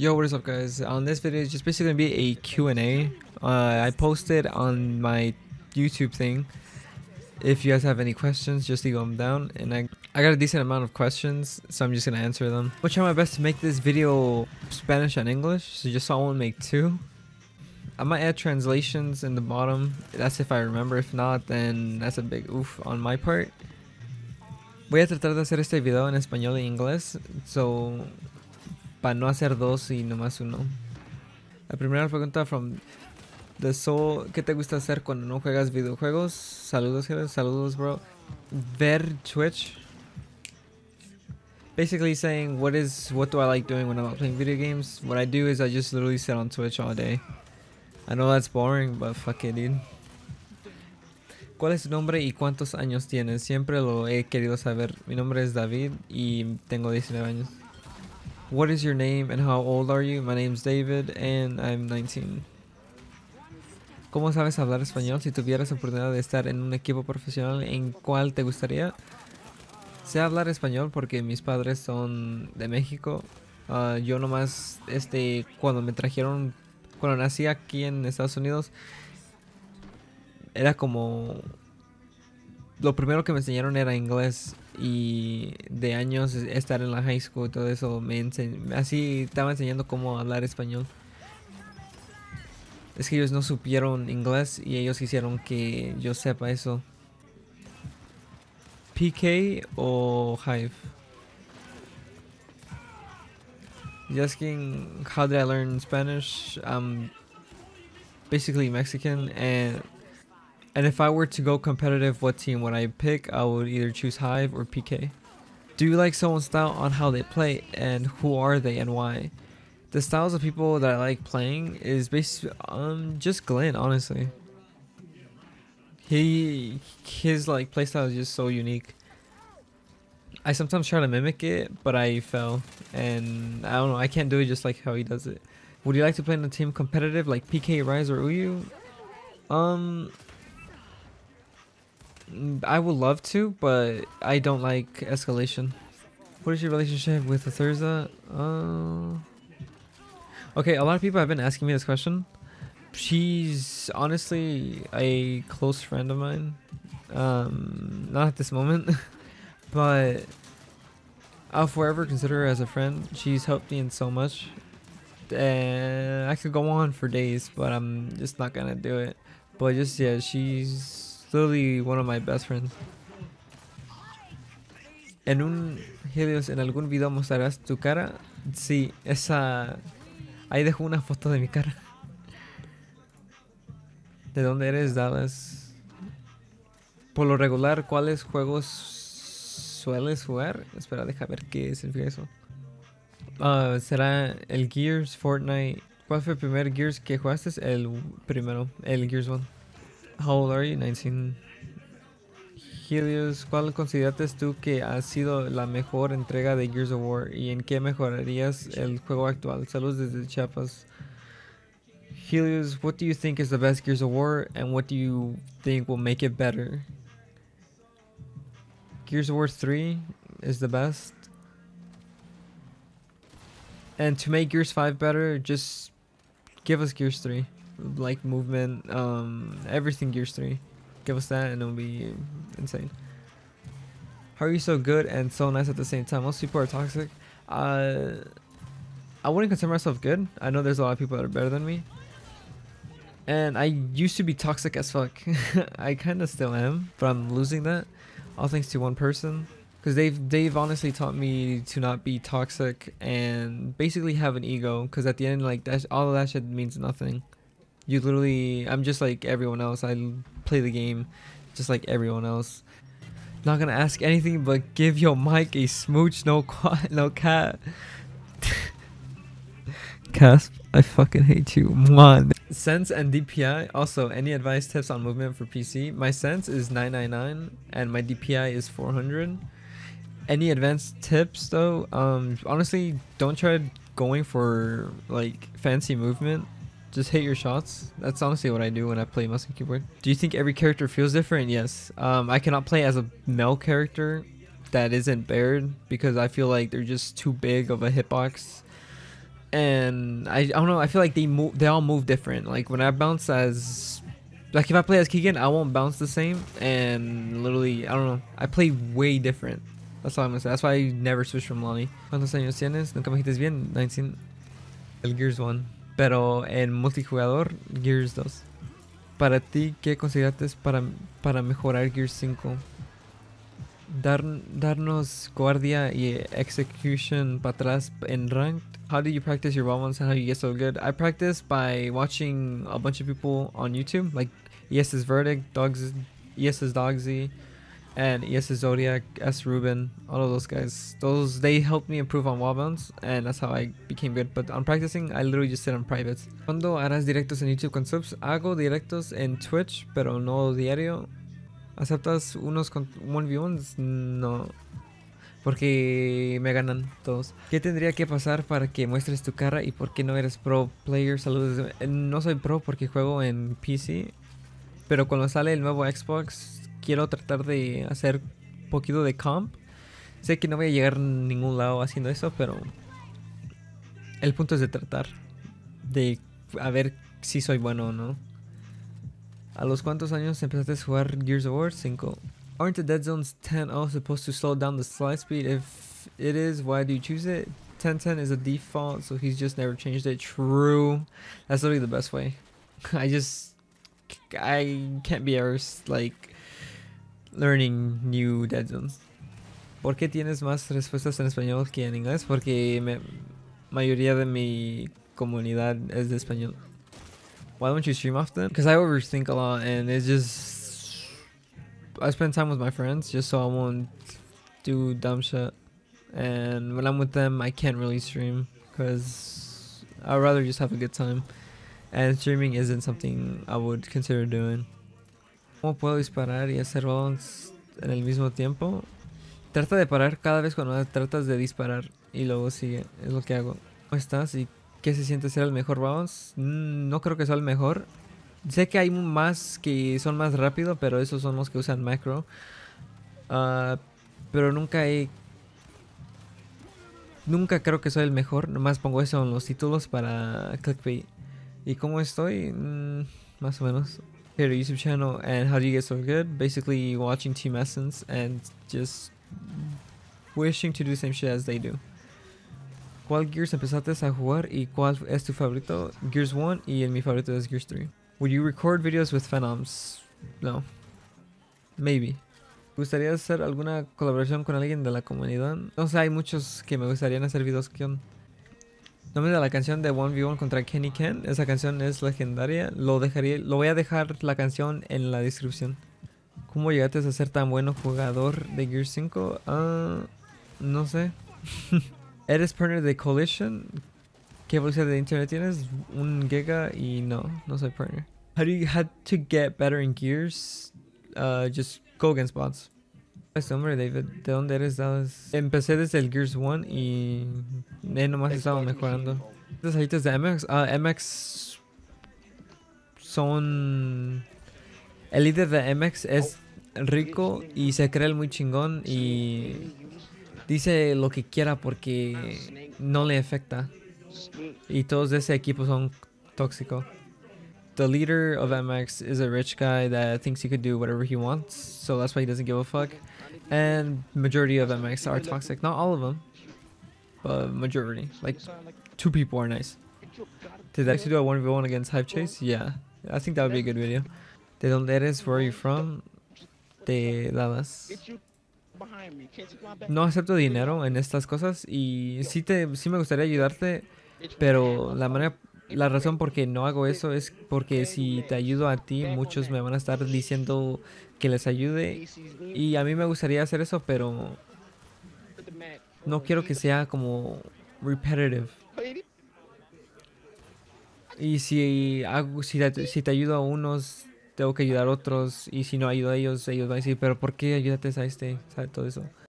Yo, what is up guys? On this video is just basically gonna be a Q&A. I posted on my YouTube thing. If you guys have any questions, just leave them down, and I got a decent amount of questions, so I'm just gonna answer them. I'll try my best to make this video Spanish and English, so just so I won't make two. I might add translations in the bottom. That's if I remember. If not, then that's a big oof on my part. Voy a tratar de hacer este video en español y inglés, so para no hacer dos y nomás uno. La primera pregunta from The Soul. ¿Qué te gusta hacer cuando no juegas videojuegos? Saludos, Gears. Saludos, bro. Ver Twitch. Basically saying what do I like doing when I'm not playing video games? What I do is I just literally sit on Twitch all day. I know that's boring, but fuck it, dude. ¿Cuál es tu nombre y cuántos años tienes? Siempre lo he querido saber. Mi nombre es David y tengo 19 años. What is your name and how old are you? My name's David and I'm 19. ¿Cómo sabes hablar español? Si tuvieras oportunidad de estar en un equipo profesional, ¿en cuál te gustaría? Sé hablar español porque mis padres son de México. Yo nomás, cuando nací aquí en Estados Unidos, era como... Lo primero que me enseñaron era inglés. Y de años estar en la high school y todo eso, así estaba enseñando cómo hablar español. Es que ellos no supieron inglés y ellos quisieron que yo sepa eso. PK o Hive? You're asking how did I learn Spanish? I'm basically Mexican, and if I were to go competitive, what team would I pick? I would either choose Hive or PK. Do you like someone's style on how they play, and who are they and why? The styles of people that I like playing is basically just Glenn, honestly. His like playstyle is just so unique. I sometimes try to mimic it, but I fail, and I don't know. I can't do it just like how he does it. Would you like to play in a team competitive like PK, Rise, or Uyu? I would love to, but I don't like escalation. What is your relationship with Atherza? Okay, a lot of people have been asking me this question. She's honestly a close friend of mine. Not at this moment, but I'll forever consider her as a friend. She's helped me in so much. And I could go on for days, but I'm just not gonna do it. But just, yeah, she's literally one of my best friends. ¿En algún video mostrarás tu cara? Sí, esa... Ahí dejo una foto de mi cara. ¿De dónde eres, Dallas? Por lo regular, ¿cuáles juegos sueles jugar? Espera, deja ver qué significa eso. Será el Gears, Fortnite. ¿Cuál fue el primer Gears que jugaste? El primero, el Gears 1. How old are you? 19. Helios, ¿cuál consideraste tú que ha sido la mejor entrega de Gears of War y en qué mejorarías el juego actual? Saludos desde Chiapas. Helios, what do you think is the best Gears of War and what do you think will make it better? Gears of War 3 is the best. And to make Gears 5 better, just give us Gears 3. Like movement, everything Gears 3. Give us that and it'll be insane. How are you so good and so nice at the same time? Most people are toxic. I wouldn't consider myself good. I know there's a lot of people that are better than me. And I used to be toxic as fuck. I kind of still am, but I'm losing that. All thanks to one person. Because they've honestly taught me to not be toxic and basically have an ego. Because at the end, like, all of that shit means nothing. You literally, I'm just like everyone else. I play the game just like everyone else. Not gonna ask anything but give your mic a smooch, no cat. Casp, I fucking hate you, man. Sense and DPI. Also, any advice, tips on movement for PC? My sense is 999 and my DPI is 400. Any advanced tips though? Honestly, don't try going for like fancy movement. Just hit your shots. That's honestly what I do when I play mouse and keyboard. Do you think every character feels different? Yes. I cannot play as a male character that isn't Baird because I feel like they're just too big of a hitbox. And I don't know, I feel like they all move different. Like when I bounce as, like if I play as Keegan, I won't bounce the same. And literally, I don't know, I play way different. That's all I'm gonna say. That's why I never switched from Lonnie. ¿Cuántos años tienes? ¿Nunca me dijiste bien? 19. El Gears 1. Pero en multijugador, Gears 2. Para ti, ¿qué consideraste para mejorar Gears 5? Darnos guardia y execution para atrás en ranked. How do you practice your one-ones and how you get so good? I practice by watching a bunch of people on YouTube, like ES is Verdict, ES is Dogsy, and ES is Zodiac, S Ruben, all of those guys. Those, they helped me improve on wall bounce, and that's how I became good. But on practicing, I literally just sit on privates. ¿Cuándo harás directos en YouTube con subs? Hago directos en Twitch, pero no diario. ¿Aceptas unos 1v1s? No, porque me ganan todos. ¿Qué tendría que pasar para que muestres tu cara y por qué no eres pro player? Saludos. No soy pro porque juego en PC, pero cuando sale el nuevo Xbox quiero tratar de hacer un poquito de comp. Sé que no voy a llegar a ningún lado haciendo eso, pero el punto es de tratar de a ver si soy bueno o no. ¿A los cuántos años empezaste a jugar Gears of War 5? Aren't the dead zones 10-0 supposed to slow down the slide speed? If it is, why do you choose it? 10-10 is a default, so he's just never changed it. True. That's literally the best way. I can't be arsed, like, learning new dead zones. ¿Por qué tienes más respuestas en español que en inglés? Porque la mayoría de mi comunidad es de español. Why don't you stream often? Because I overthink a lot, and it's just I spend time with my friends just so I won't do dumb shit. And when I'm with them, I can't really stream because I'd rather just have a good time. And streaming isn't something I would consider doing. ¿Cómo puedo disparar y hacer rounds en el mismo tiempo? Trata de parar cada vez cuando tratas de disparar y luego sigue. Es lo que hago. ¿Cómo estás? ¿Y qué se siente ser el mejor bounce? No creo que sea el mejor. Sé que hay más que son más rápido, pero esos son los que usan macro. Pero nunca creo que soy el mejor. Nomás pongo eso en los títulos para clickbait. ¿Y cómo estoy? Más o menos. Here, YouTube channel, and how do you get so good? Basically watching Team Essence and just wishing to do the same shit as they do. ¿Cuál Gears empezaste a jugar y cuál es tu favorito? Gears 1 y mi favorito es Gears 3. Would you record videos with Phenoms? No. Maybe. ¿Me gustaría hacer alguna colaboración con alguien de la comunidad? No sé, hay muchos que me gustarían hacer videos con. Nombre de la canción de 1v1 contra Kenny Ken. Esa canción es legendaria. Lo voy a dejar la canción en la descripción. ¿Cómo llegaste a ser tan bueno jugador de Gears 5? No sé. ¿Eres partner de Coalition? ¿Qué velocidad de internet tienes? 1 giga y no soy partner. How do you have to get better in Gears? Just go against bots. Este hombre, David, ¿de dónde eres? Empecé desde el Gears 1 y nomás estaba mejorando. ¿Estas ajitas de MX? MX son... El líder de MX es rico y se cree el muy chingón y... Dice lo que quiera porque no le afecta. Y todos de ese equipo son tóxicos. The leader of MX is a rich guy that thinks he could do whatever he wants, so that's why he doesn't give a fuck. And majority of MX are toxic. Not all of them, but majority. Like, 2 people are nice. Did I actually do a 1v1 against Hive Chase? Yeah, I think that would be a good video. ¿De dónde eres? Where are you from? De Dallas. No acepto dinero en estas cosas y sí me gustaría ayudarte, pero la razón por qué no hago eso es porque si te ayudo a ti, muchos me van a estar diciendo que les ayude y a mí me gustaría hacer eso, pero no quiero que sea como repetitive. Y si te ayudo a unos, tengo que ayudar a otros, y si no ayudo a ellos, ellos van a decir, pero ¿por qué ayudaste a este? ¿Sabe? Todo eso.